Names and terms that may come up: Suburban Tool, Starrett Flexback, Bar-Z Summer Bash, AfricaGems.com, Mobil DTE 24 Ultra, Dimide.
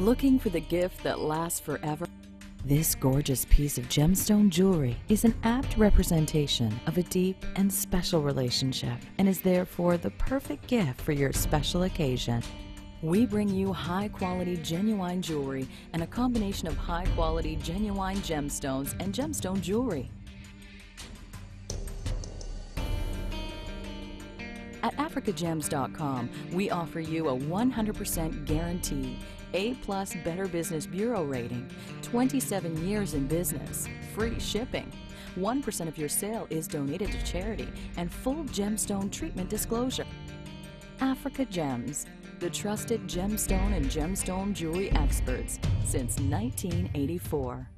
Looking for the gift that lasts forever? This gorgeous piece of gemstone jewelry is an apt representation of a deep and special relationship and is therefore the perfect gift for your special occasion. We bring you high-quality, genuine jewelry and a combination of high-quality, genuine gemstones and gemstone jewelry. At AfricaGems.com, we offer you a 100% guarantee, A+ Better Business Bureau rating, 27 years in business, free shipping, 1% of your sale is donated to charity, and full gemstone treatment disclosure. Africa Gems, the trusted gemstone and gemstone jewelry experts since 1984.